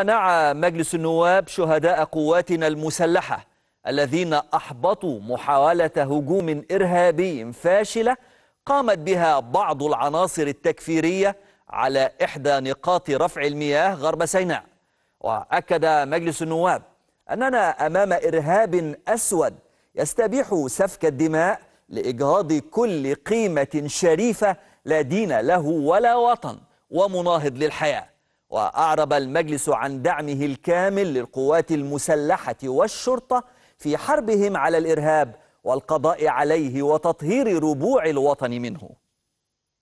منع مجلس النواب شهداء قواتنا المسلحة الذين أحبطوا محاولة هجوم إرهابي فاشلة قامت بها بعض العناصر التكفيرية على إحدى نقاط رفع المياه غرب سيناء. وأكد مجلس النواب أننا أمام إرهاب أسود يستبيح سفك الدماء لإجهاض كل قيمة شريفة لا دين له ولا وطن ومناهض للحياة. وأعرب المجلس عن دعمه الكامل للقوات المسلحة والشرطة في حربهم على الإرهاب والقضاء عليه وتطهير ربوع الوطن منه.